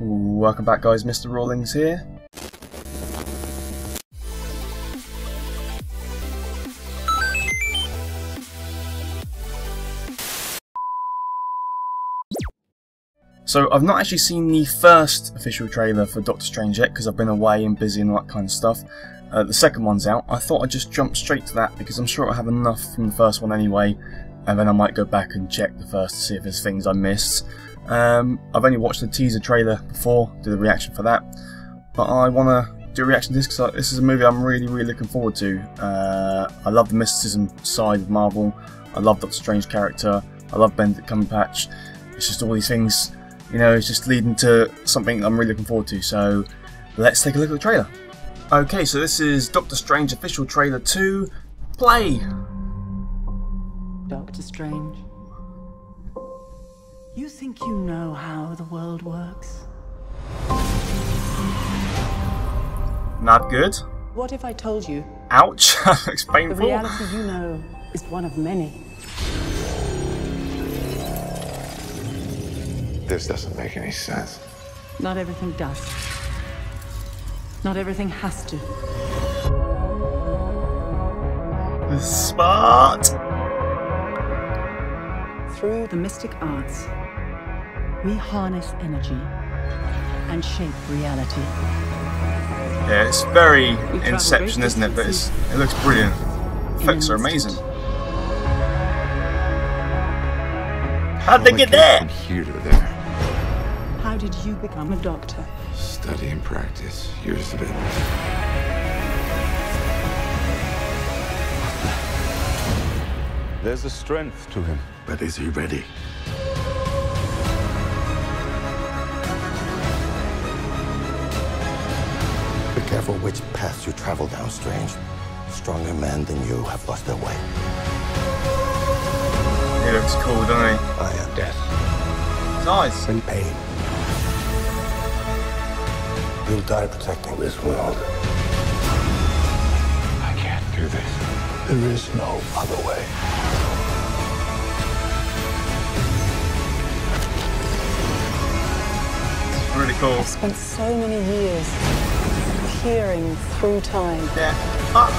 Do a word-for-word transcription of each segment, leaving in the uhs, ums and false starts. Welcome back, guys. Mister Rawlings here. So I've not actually seen the first official trailer for Doctor Strange yet because I've been away and busy and all that kind of stuff. Uh, the second one's out. I thought I'd just jump straight to that because I'm sure I have enough from the first one anyway, and then I might go back and check the first to see if there's things I missed. Um, I've only watched the teaser trailer before, did a reaction for that, but I want to do a reaction to this because this is a movie I'm really, really looking forward to. Uh, I love the mysticism side of Marvel, I love Doctor Strange's character, I love Benedict Cumberbatch. It's just all these things, you know, it's just leading to something I'm really looking forward to, so let's take a look at the trailer. Okay, so this is Doctor Strange official trailer two, play! Doctor Strange, you think you know how the world works? Not good. What if I told you? Ouch, that looks painful. The reality you know is one of many. This doesn't make any sense. Not everything does. Not everything has to. Smart! Through the mystic arts, we harness energy and shape reality. Yeah, it's very Inception, isn't it? But it's, it looks brilliant. The effects are amazing. How'd they get there? From here to there. How did you become a doctor? Study and practice. Years of it. There's a strength to him. But is he ready? Be careful which path you travel down, Strange. Stronger men than you have lost their way. He looks cool, doesn't he? I am death. Nice. And pain. You'll die protecting this world. I can't do this. There is no other way. Really cool. I've spent so many years peering through time. Yeah. Ah.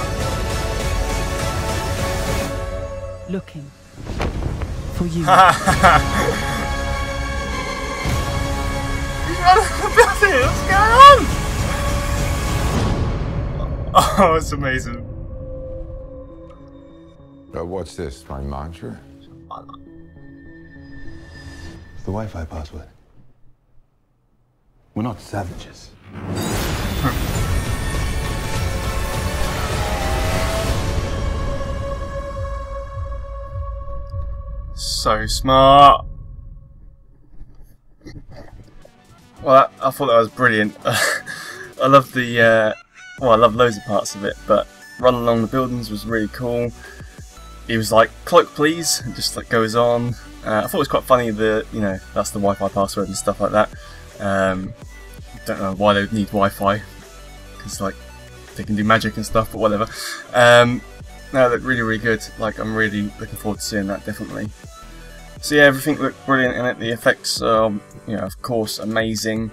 Looking for you. What's going on? Oh, it's amazing. Uh, what's this? My mantra? It's the Wi-Fi password. We're not savages. So smart. Well, that, I thought that was brilliant. I love the, uh, well, I love loads of parts of it, but run along the buildings was really cool. He was like, cloak please, and just like goes on. Uh, I thought it was quite funny that, you know, that's the Wi-Fi password and stuff like that. Um, don't know why they would need Wi-Fi, because like, they can do magic and stuff, but whatever. Um, no, it looked really, really good. Like, I'm really looking forward to seeing that, definitely. So yeah, everything looked brilliant in it. The effects are, you know, of course, amazing,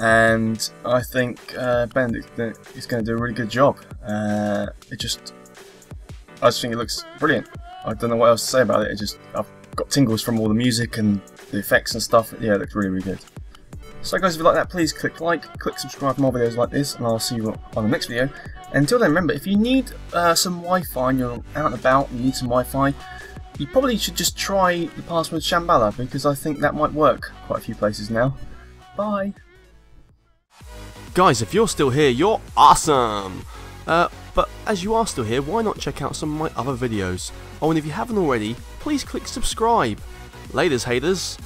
and I think uh, Benedict is going to do a really good job. Uh, it just, I just think it looks brilliant. I don't know what else to say about it. It just, I've got tingles from all the music and the effects and stuff. Yeah, it looked really, really good. So guys, if you like that, please click like, click subscribe for more videos like this, and I'll see you on the next video. And until then, remember, if you need uh, some Wi-Fi and you're out and about and you need some Wi-Fi, you probably should just try the password Shambhala, because I think that might work quite a few places now. Bye! Guys, if you're still here, you're awesome! Uh, but as you are still here, why not check out some of my other videos? Oh, and if you haven't already, please click subscribe! Laters, haters!